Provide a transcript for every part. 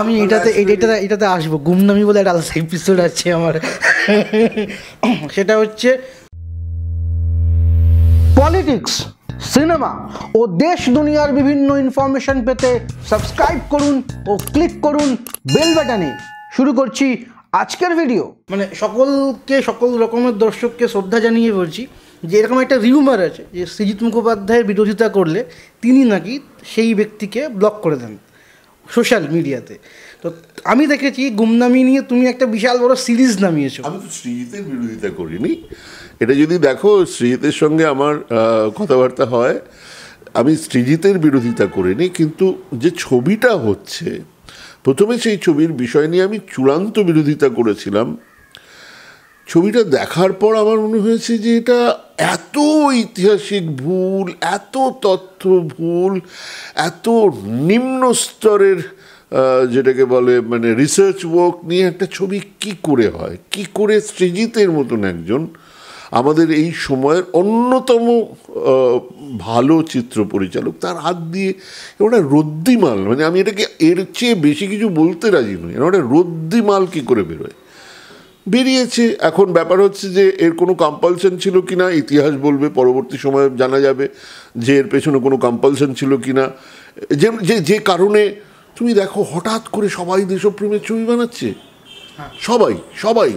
আমি এটাতে এটাতে আসবো। গুমনামি বলে একটা আলাদা এপিসোড আছে আমার, সেটা হচ্ছে পলিটিক্স, সিনেমা ও দেশ দুনিয়ার বিভিন্ন ইনফরমেশন পেতে সাবস্ক্রাইব করুন ও ক্লিক করুন বেল বাটনে। শুরু করছি আজকের ভিডিও। মানে সকলকে, সকল রকমের দর্শককে শ্রদ্ধা জানিয়ে বলছি যে এরকম একটা রিউমার আছে যে সৃজিত মুখোপাধ্যায়ের বিরোধিতা করলে তিনি নাকি সেই ব্যক্তিকে ব্লক করে দেন সোশ্যাল মিডিয়াতে। তো আমি দেখেছি গুমনামি নিয়ে তুমি একটা বিশাল বড় সিরিজ নামিয়েছো। আমি তো সৃজিতের বিরোধিতা করিনি, এটা যদি দেখো সৃজিতের সঙ্গে আমার কথাবার্তা হয়, আমি সৃজিতের বিরোধিতা করিনি। কিন্তু যে ছবিটা হচ্ছে, প্রথমে সেই ছবির বিষয় নিয়ে আমি চূড়ান্ত বিরোধিতা করেছিলাম। ছবিটা দেখার পর আমার মনে হয়েছে যে এটা এত ঐতিহাসিক ভুল, এত তথ্য ভুল, এত নিম্ন স্তরের যেটাকে বলে মানে রিসার্চ ওয়ার্ক নিয়ে একটা ছবি কি করে হয়, কি করে সৃজিতের মতন একজন আমাদের এই সময়ের অন্যতম ভালো চিত্র পরিচালক তার হাত দিয়ে একটা রদ্দিমাল, মানে আমি এটাকে এর চেয়ে বেশি কিছু বলতে রাজি নই, একটা রদ্দিমাল কী করে বেরোয়, বেরিয়েছে। এখন ব্যাপার হচ্ছে যে এর কোনো কম্পালশন ছিল কি না, ইতিহাস বলবে, পরবর্তী সময়ে জানা যাবে যে এর পেছনে কোনো কম্পালশন ছিল কি না। যে যে কারণে তুমি দেখো হঠাৎ করে সবাই দেশপ্রেমের ছবি বানাচ্ছে, সবাই সবাই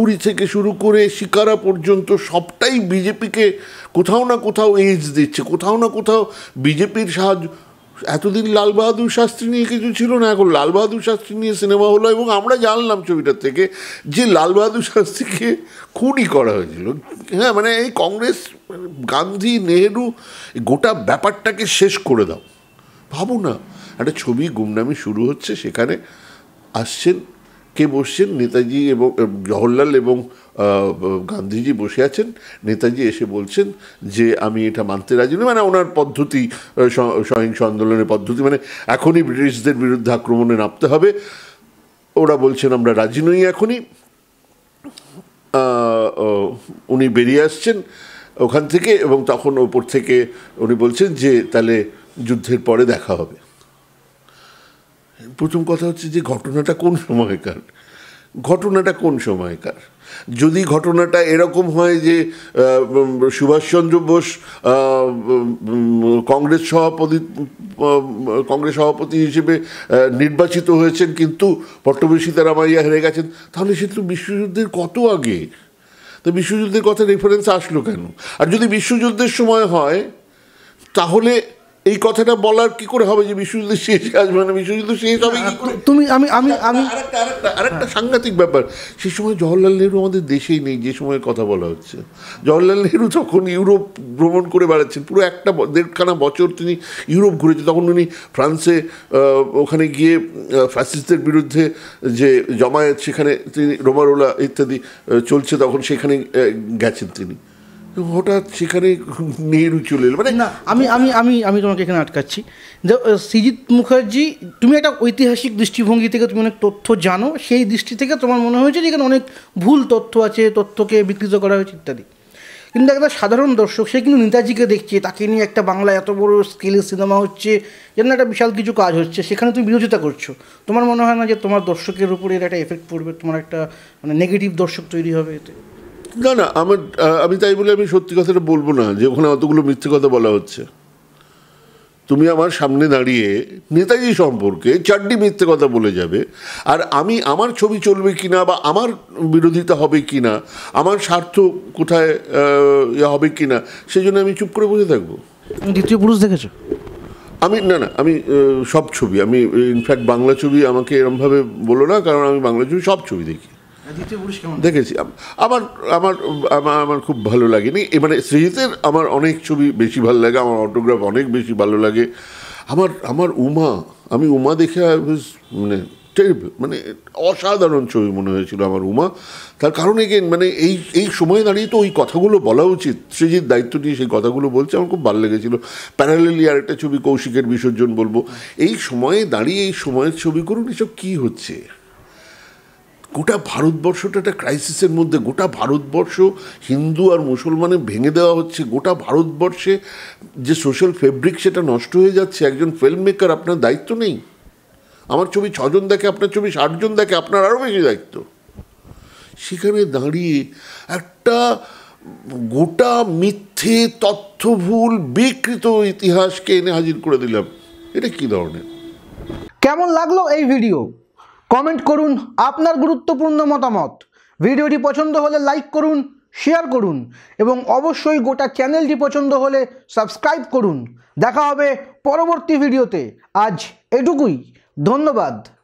উড়ি থেকে শুরু করে শিকারা পর্যন্ত সবটাই বিজেপিকে কোথাও না কোথাও এজ দিচ্ছে, কোথাও না কোথাও বিজেপির সাহায্য। এতদিন লাল বাহাদুর শাস্ত্রী নিয়ে কিছু ছিল না, এখন লাল বাহাদুর শাস্ত্রী নিয়ে সিনেমা হলো এবং আমরা জানলাম ছবিটার থেকে যে লাল বাহাদুর শাস্ত্রীকে খুনই করা হয়েছিল। হ্যাঁ, মানে এই কংগ্রেস, গান্ধী, নেহেরু গোটা ব্যাপারটাকে শেষ করে দাও। ভাবো না, একটা ছবি গুমনামি শুরু হচ্ছে, সেখানে আসছেন, কে বসছেন? নেতাজি এবং জওহরলাল এবং গান্ধীজি বসে আছেন। নেতাজি এসে বলছেন যে আমি এটা মানতে রাজি নই, মানে ওনার পদ্ধতি, সহিংস আন্দোলনের পদ্ধতি, মানে এখনই ব্রিটিশদের বিরুদ্ধে আক্রমণে নামতে হবে। ওরা বলছেন আমরা রাজি নই এখনই। উনি বেরিয়ে আসছেন ওখান থেকে এবং তখন ওপর থেকে উনি বলছেন যে তাহলে যুদ্ধের পরে দেখা হবে। প্রথম কথা হচ্ছে যে ঘটনাটা কোন সময়কার, ঘটনাটা কোন সময়কার? যদি ঘটনাটা এরকম হয় যে সুভাষচন্দ্র বোস কংগ্রেস সভাপতি হিসেবে নির্বাচিত হয়েছেন কিন্তু পট্টভী সীতারামাইয়া হেরে গেছেন, তাহলে সে তো বিশ্বযুদ্ধের কত আগে, তো বিশ্বযুদ্ধের কথা রেফারেন্স আসলো কেন? আর যদি বিশ্বযুদ্ধের সময় হয় তাহলে এই কথাটা বলার কি করে হবে যে বিশ্বযুদ্ধ শেষ আসবে? মানে বিশ্বযুদ্ধ শেষ হবে কি করে? তুমি আমি আমি আমি আরেকটা সাংঘাতিক ব্যাপার, সে সময় জওহরলাল নেহরু আমাদের দেশেই নেই। যে সময়ের কথা বলা হচ্ছে, জওহরলাল নেহরু তখন ইউরোপ ভ্রমণ করে বেড়াচ্ছেন, পুরো একটা দেড়খানা বছর তিনি ইউরোপ ঘুরেছেন। তখন উনি ফ্রান্সে ওখানে গিয়ে ফ্যাসিস্টদের বিরুদ্ধে যে জমায়েত, সেখানে তিনি রোমারোলা ইত্যাদি চলছে, তখন সেখানে গেছেন তিনি। হঠাৎ সেখানে নেহরু চলে এলো। মানে না, আমি আমি আমি আমি তোমাকে এখানে আটকাচ্ছি। সৃজিত মুখার্জি, তুমি একটা ঐতিহাসিক দৃষ্টিভঙ্গি থেকে তুমি অনেক তথ্য জানো, সেই দৃষ্টি থেকে তোমার মনে হয়েছে যে এখানে অনেক ভুল তথ্য আছে, তথ্যকে বিকৃত করা হয়েছে ইত্যাদি। কিন্তু একটা সাধারণ দর্শক, সে কিন্তু নেতাজিকে দেখছে, তাকে নিয়ে একটা বাংলা এত বড় স্কেলের সিনেমা হচ্ছে, যেন একটা বিশাল কিছু কাজ হচ্ছে, সেখানে তুমি বিরোধিতা করছো। তোমার মনে হয় না যে তোমার দর্শকের উপরে এর একটা এফেক্ট পড়বে, তোমার একটা মানে নেগেটিভ দর্শক তৈরি হবে এতে? না না, আমি তাই বলে আমি সত্যি কথাটা বলবো না যে ওখানে অতগুলো মিথ্যে কথা বলা হচ্ছে। তুমি আমার সামনে দাঁড়িয়ে নেতাজি সম্পর্কে চারটি মিথ্যে কথা বলে যাবে, আর আমি আমার ছবি চলবে কি না বা আমার বিরোধিতা হবে কি না, আমার স্বার্থ কোথায় হবে কি না, সেই জন্য আমি চুপ করে বসে থাকবো। দ্বিতীয় পুরুষ দেখেছো? আমি না না, আমি সব ছবি, আমি ইনফ্যাক্ট বাংলা ছবি আমাকে এরমভাবে বলো না, কারণ আমি বাংলা ছবি সব ছবি দেখি, দেখেছি। আমার আমার আমার খুব ভালো লাগেনি, মানে সৃজিতের আমার অনেক ছবি বেশি ভালো লাগে, আমার অটোগ্রাফ অনেক বেশি ভালো লাগে। আমার আমার উমা, আমি উমা দেখে মানে মানে অসাধারণ ছবি মনে হয়েছিল আমার উমা। তার কারণ এগেন মানে এই এই সময়ে দাঁড়িয়ে তো ওই কথাগুলো বলা উচিত, সৃজিত দায়িত্ব নিয়ে সেই কথাগুলো বলছে, আমার খুব ভালো লেগেছিলো। প্যারালেলি আরেকটা ছবি কৌশিকের বিসর্জন বলবো, এই সময়ে দাঁড়িয়ে এই সময়ের ছবি করুন, এসব কী হচ্ছে? গোটা ভারতবর্ষটা একটা ক্রাইসিসের মধ্যে, গোটা ভারতবর্ষ হিন্দু আর মুসলমানে ভেঙে দেওয়া হচ্ছে, গোটা ভারতবর্ষে যে সোশ্যাল ফেব্রিক সেটা নষ্ট হয়ে যাচ্ছে। একজন ফিল্ম মেকার আপনার দায়িত্ব নেই? আমার ছবি ছজন দেখে, আপনার ছবি ৬০ জন দেখে, আপনার আরও বেশি দায়িত্ব। সেখানে দাঁড়িয়ে একটা গোটা মিথ্যে তথ্যভুল বিকৃত ইতিহাসকে এনে হাজির করে দিলাম, এটা কি ধরনের? কেমন লাগলো এই ভিডিও? কমেন্ট করুন আপনার গুরুত্বপূর্ণ মতামত। ভিডিওটি পছন্দ হলে লাইক করুন, শেয়ার করুন এবং অবশ্যই গোটা চ্যানেলটি পছন্দ হলে সাবস্ক্রাইব করুন। দেখা হবে পরবর্তী ভিডিওতে, আজ এটুকুই, ধন্যবাদ।